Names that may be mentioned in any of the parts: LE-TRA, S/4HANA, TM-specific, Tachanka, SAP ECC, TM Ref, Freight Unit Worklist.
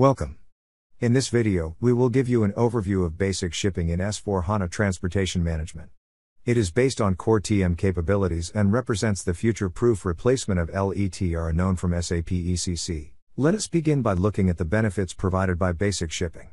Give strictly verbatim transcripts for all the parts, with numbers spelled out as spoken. Welcome. In this video, we will give you an overview of basic shipping in S four HANA Transportation Management. It is based on core T M capabilities and represents the future-proof replacement of L E T R A known from S A P E C C. Let us begin by looking at the benefits provided by basic shipping.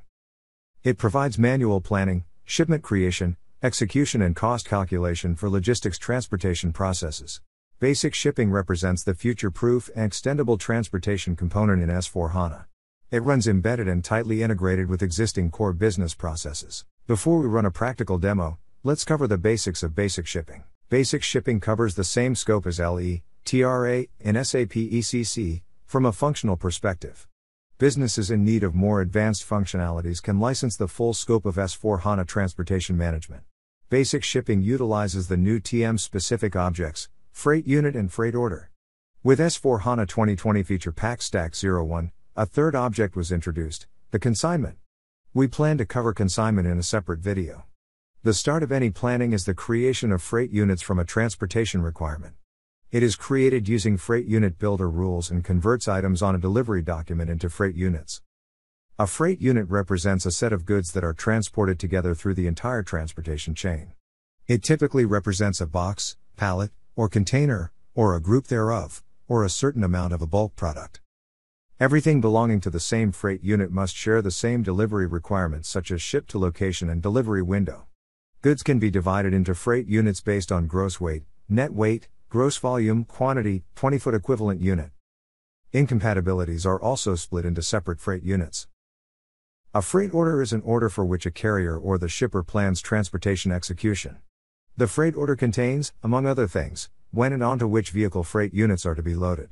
It provides manual planning, shipment creation, execution and cost calculation for logistics transportation processes. Basic shipping represents the future-proof and extendable transportation component in S four HANA. It runs embedded and tightly integrated with existing core business processes. Before we run a practical demo, let's cover the basics of basic shipping. Basic shipping covers the same scope as L E T R A in S A P E C C from a functional perspective. Businesses in need of more advanced functionalities can license the full scope of S four HANA Transportation Management. Basic shipping utilizes the new T M-specific objects, Freight Unit and Freight Order. With S four HANA twenty twenty Feature Pack Stack oh one, a third object was introduced, the consignment. We plan to cover consignment in a separate video. The start of any planning is the creation of freight units from a transportation requirement. It is created using freight unit builder rules and converts items on a delivery document into freight units. A freight unit represents a set of goods that are transported together through the entire transportation chain. It typically represents a box, pallet, or container, or a group thereof, or a certain amount of a bulk product. Everything belonging to the same freight unit must share the same delivery requirements such as ship to location and delivery window. Goods can be divided into freight units based on gross weight, net weight, gross volume, quantity, twenty-foot equivalent unit. Incompatibilities are also split into separate freight units. A freight order is an order for which a carrier or the shipper plans transportation execution. The freight order contains, among other things, when and onto which vehicle freight units are to be loaded.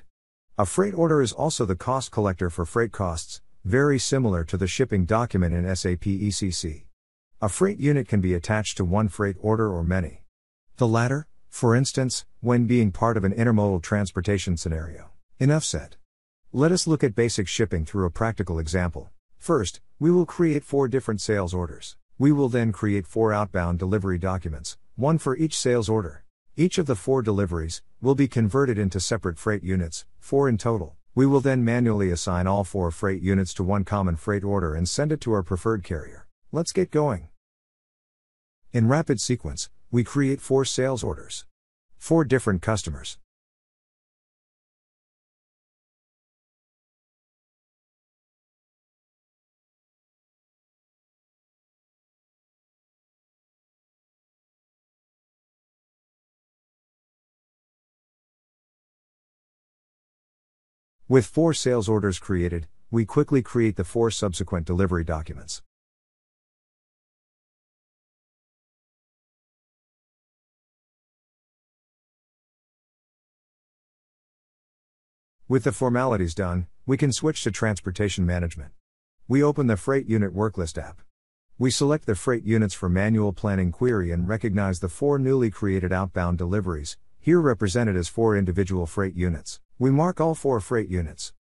A freight order is also the cost collector for freight costs, very similar to the shipping document in S A P E C C. A freight unit can be attached to one freight order or many. The latter, for instance, when being part of an intermodal transportation scenario. Enough said. Let us look at basic shipping through a practical example. First, we will create four different sales orders. We will then create four outbound delivery documents, one for each sales order. Each of the four deliveries will be converted into separate freight units, four in total. We will then manually assign all four freight units to one common freight order and send it to our preferred carrier. Let's get going. In rapid sequence, we create four sales orders. Four different customers. With four sales orders created, we quickly create the four subsequent delivery documents. With the formalities done, we can switch to transportation management. We open the Freight Unit Worklist app. We select the freight units for manual planning query and recognize the four newly created outbound deliveries, here represented as four individual freight units. We mark all four freight units.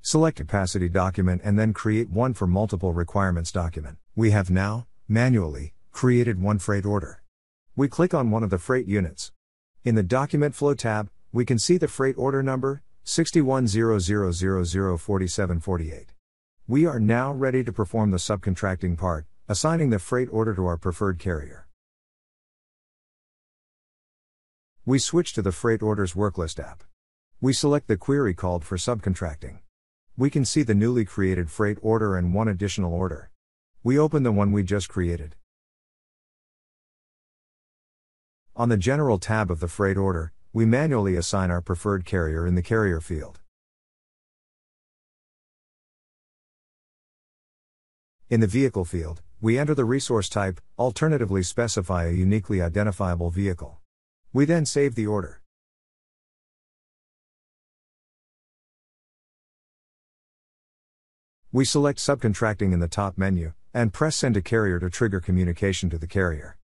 Select capacity document and then create one for multiple requirements document. We have now, manually, created one freight order. We click on one of the freight units. In the Document Flow tab, we can see the freight order number, six one zero zero zero zero four seven four eight. We are now ready to perform the subcontracting part, assigning the freight order to our preferred carrier. We switch to the Freight Orders Worklist app. We select the query called for subcontracting. We can see the newly created freight order and one additional order. We open the one we just created. On the General tab of the freight order, we manually assign our preferred carrier in the carrier field. In the vehicle field, we enter the resource type, alternatively specify a uniquely identifiable vehicle. We then save the order. We select subcontracting in the top menu, and press send to carrier to trigger communication to the carrier.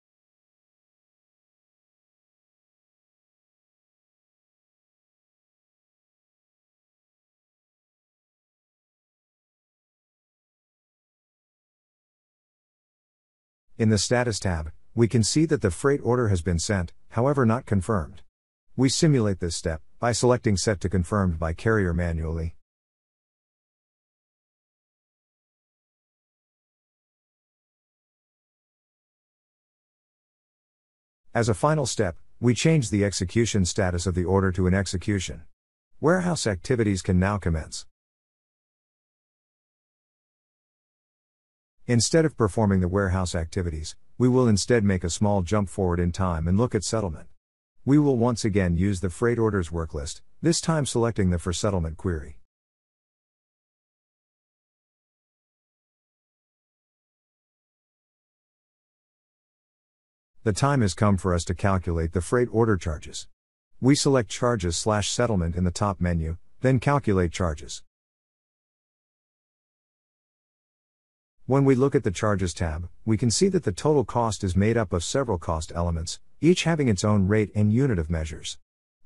In the status tab, we can see that the freight order has been sent, however not confirmed. We simulate this step by selecting set to confirmed by carrier manually. As a final step, we change the execution status of the order to an execution. Warehouse activities can now commence. Instead of performing the warehouse activities, we will instead make a small jump forward in time and look at settlement. We will once again use the Freight Orders Worklist, this time selecting the For Settlement query. The time has come for us to calculate the freight order charges. We select Charges slash Settlement in the top menu, then Calculate Charges. When we look at the Charges tab, we can see that the total cost is made up of several cost elements, each having its own rate and unit of measures.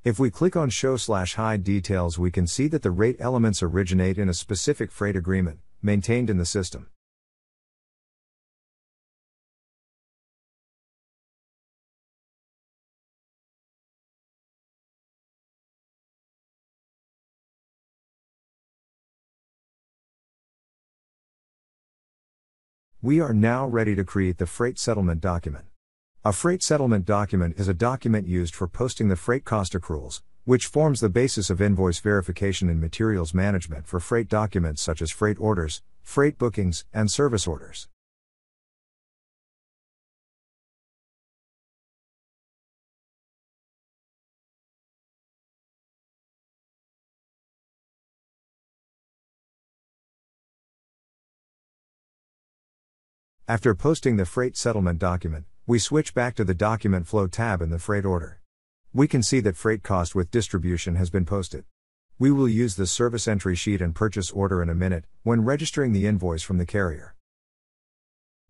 If we click on Show slash Hide Details, we can see that the rate elements originate in a specific freight agreement, maintained in the system. We are now ready to create the freight settlement document. A freight settlement document is a document used for posting the freight cost accruals, which forms the basis of invoice verification and materials management for freight documents such as freight orders, freight bookings, and service orders. After posting the freight settlement document, we switch back to the Document Flow tab in the freight order. We can see that freight cost with distribution has been posted. We will use the service entry sheet and purchase order in a minute when registering the invoice from the carrier.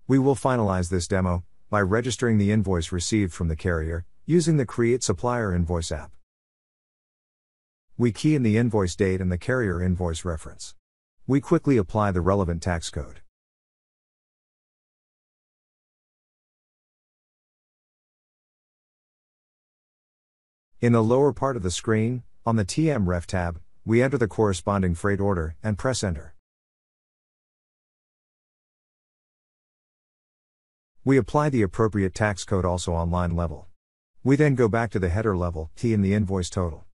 We will finalize this demo by registering the invoice received from the carrier using the Create Supplier Invoice app. We key in the invoice date and the carrier invoice reference. We quickly apply the relevant tax code. In the lower part of the screen, on the T M Ref tab, we enter the corresponding freight order and press Enter. We apply the appropriate tax code also on line level. We then go back to the header level, T in the invoice total.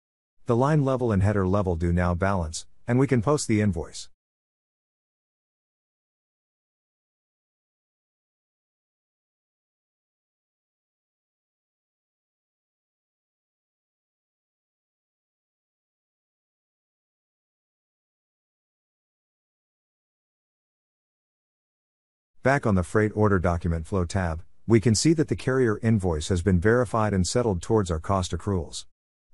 The line level and header level do now balance, and we can post the invoice. Back on the Freight Order Document Flow tab, we can see that the carrier invoice has been verified and settled towards our cost accruals.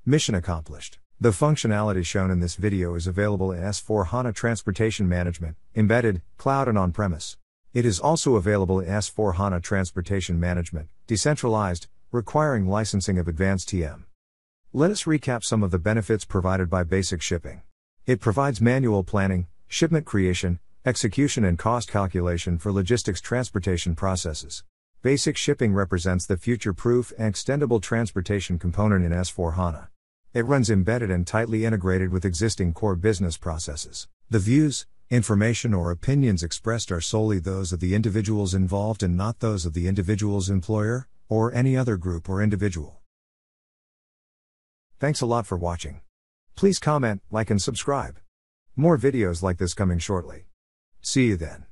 Mission accomplished. The functionality shown in this video is available in S four HANA Transportation Management, Embedded, Cloud and On-Premise. It is also available in S four HANA Transportation Management, Decentralized, requiring licensing of advanced T M. Let us recap some of the benefits provided by Basic Shipping. It provides manual planning, shipment creation, execution and cost calculation for logistics transportation processes. Basic Shipping represents the future-proof and extendable transportation component in S four HANA. It runs embedded and tightly integrated with existing core business processes. The views, information or opinions expressed are solely those of the individuals involved and not those of the individual's employer, or any other group or individual. Thanks a lot for watching. Please comment, like and subscribe. More videos like this coming shortly. See you then.